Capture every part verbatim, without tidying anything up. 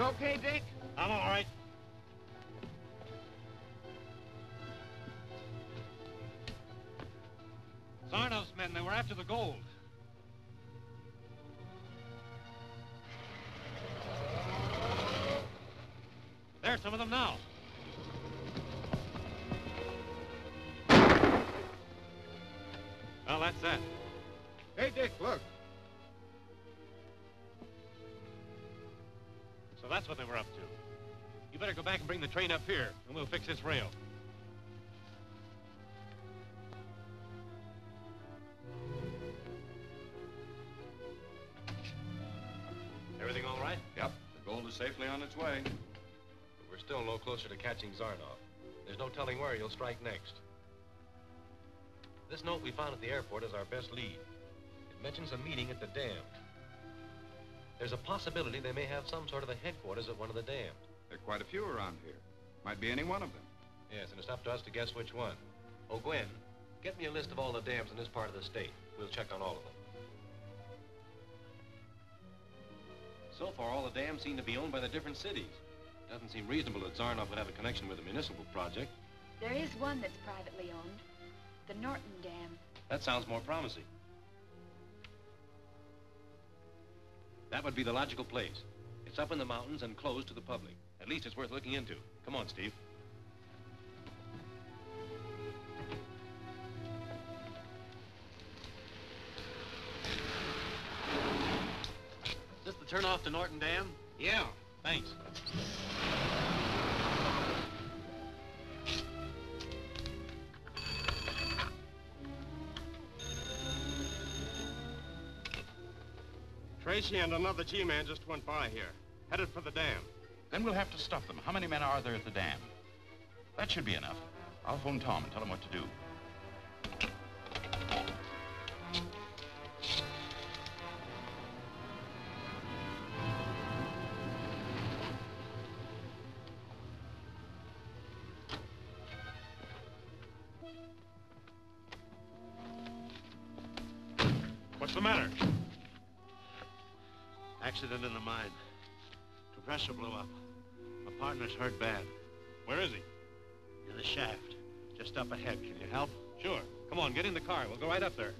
You okay, Dick? I'm all right. Zarnoff's men, they were after the gold. There's some of them now. Well, that's that. Hey, Dick, look. So that's what they were up to. You better go back and bring the train up here, and we'll fix this rail. Everything all right? Yep. The gold is safely on its way. We're still no closer to catching Zarnoff. There's no telling where he'll strike next. This note we found at the airport is our best lead. It mentions a meeting at the dam. There's a possibility they may have some sort of a headquarters at one of the dams. There are quite a few around here. Might be any one of them. Yes, and it's up to us to guess which one. Oh, Gwen, get me a list of all the dams in this part of the state. We'll check on all of them. So far, all the dams seem to be owned by the different cities. Doesn't seem reasonable that Zarnoff would have a connection with a municipal project. There is one that's privately owned, the Norton Dam. That sounds more promising. That would be the logical place. It's up in the mountains and closed to the public. At least it's worth looking into. Come on, Steve. Is this the turnoff to Norton Dam? Yeah, thanks. Tracy and another G-Man just went by here, headed for the dam. Then we'll have to stuff them. How many men are there at the dam? That should be enough. I'll phone Tom and tell him what to do. What's the matter? Accident in the mine. Compressor blew up. My partner's hurt bad. Where is he? In the shaft. Just up ahead. Can you help? Sure. Come on, get in the car. We'll go right up there.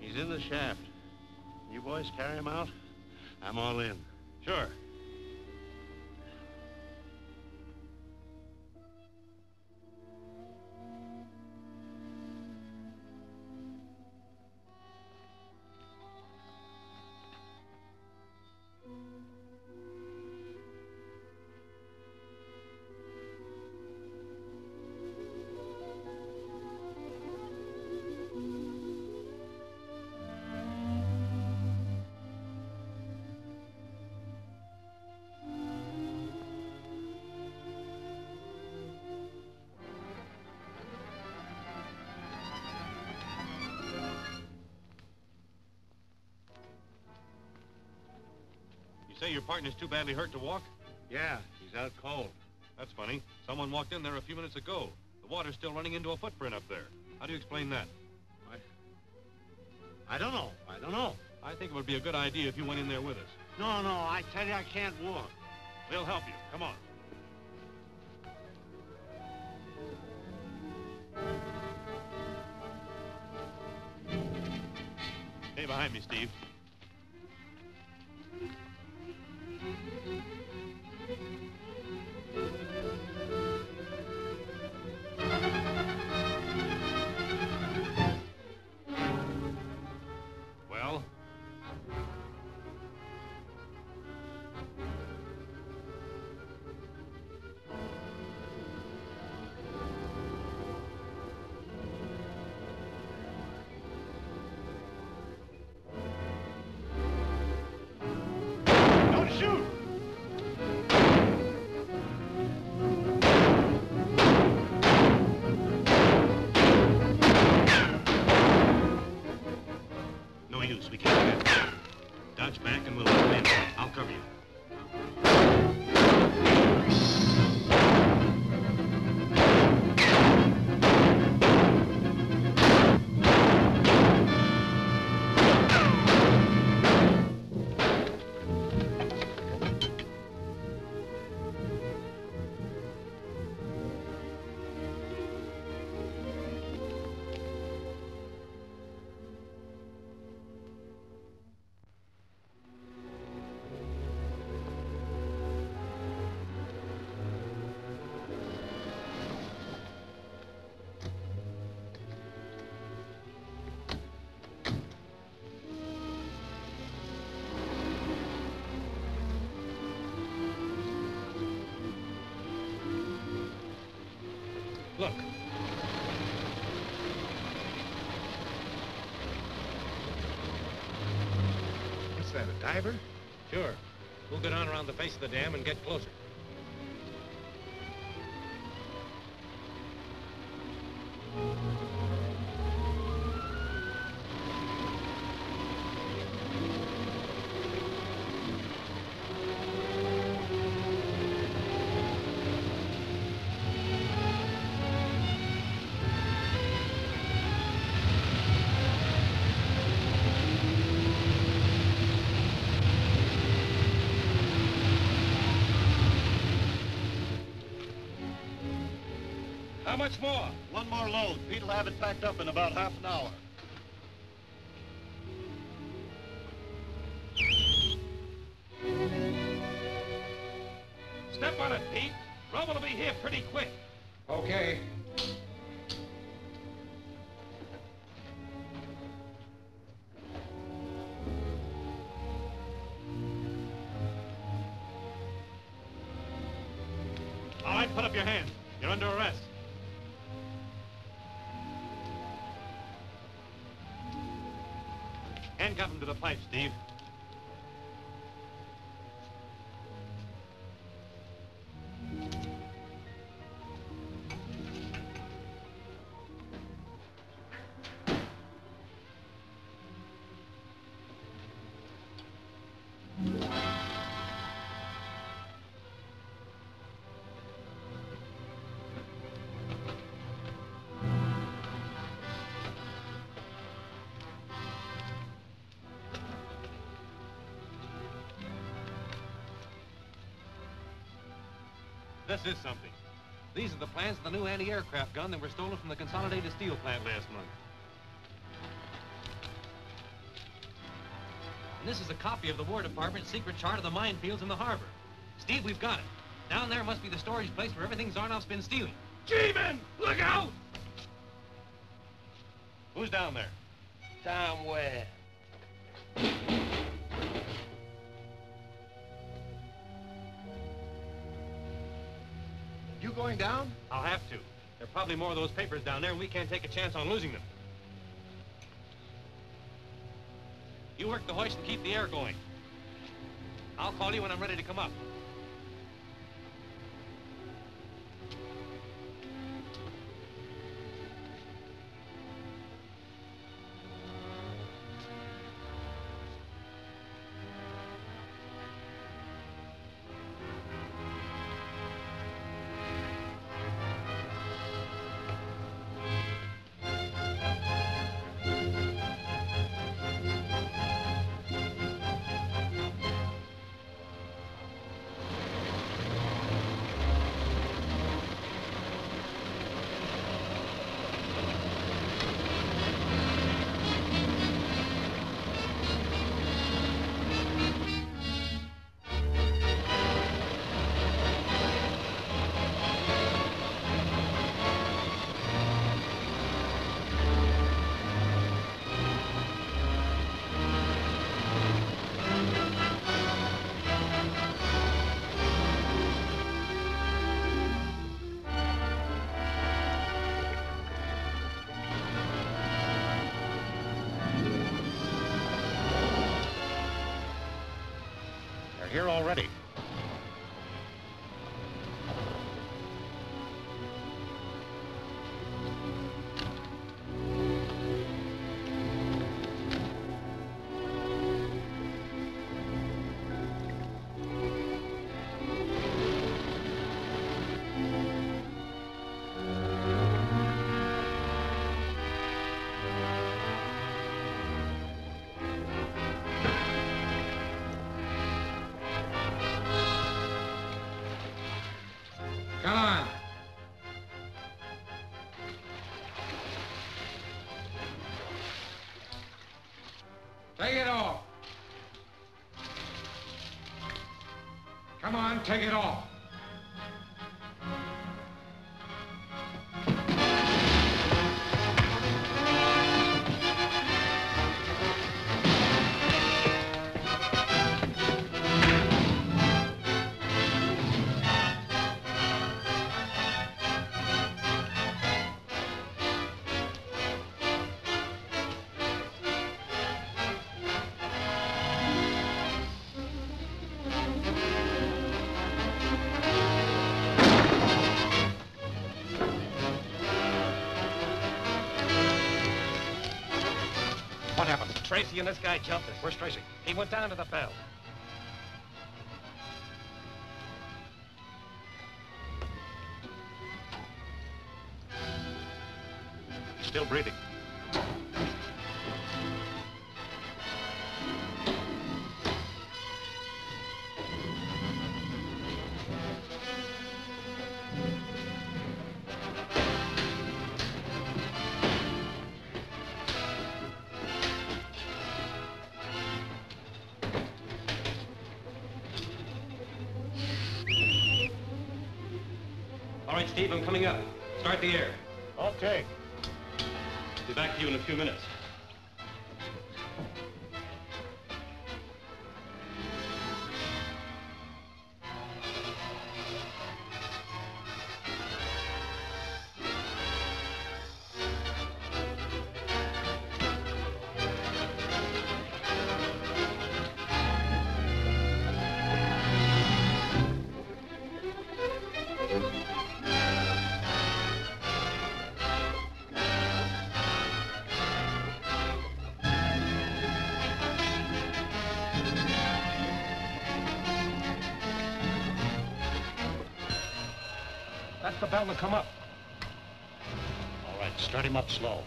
He's in the shaft. You boys carry him out? I'm all in. Sure. Say your partner's too badly hurt to walk? Yeah, he's out cold. That's funny. Someone walked in there a few minutes ago. The water's still running into a footprint up there. How do you explain that? I... I don't know. I don't know. I think it would be a good idea if you went in there with us. No, no, I tell you I can't walk. They'll help you. Come on. Stay behind me, Steve. Shoot! have a diver? Sure. We'll go down around the face of the dam and get closer. How much more? One more load. Pete'll have it packed up in about half an hour. Step on it, Pete. Rubble will be here pretty quick. Okay. All right, put up your hands. You're under arrest. Handcuff him to the pipe, Steve. This is something. These are the plans of the new anti-aircraft gun that were stolen from the Consolidated Steel plant last month. And this is a copy of the War Department's secret chart of the minefields in the harbor. Steve, we've got it. Down there must be the storage place where everything Zarnoff's been stealing. G-Men, look out! Who's down there? Tom Ware. You going down? I'll have to. There are probably more of those papers down there, and we can't take a chance on losing them. You work the hoist and keep the air going. I'll call you when I'm ready to come up. Here already. Take it off. Come on, take it off. What happened? Tracy and this guy jumped it. Where's Tracy? He went down to the bell. He's still breathing. Steve, I'm coming up. Start the air. Okay. Be back to you in a few minutes. The bell will come up. All right, start him up slow.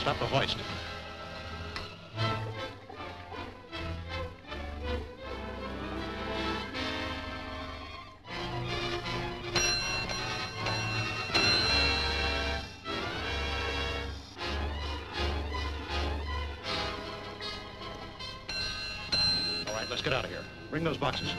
Stop the hoist. Let's get out of here. Bring those boxes.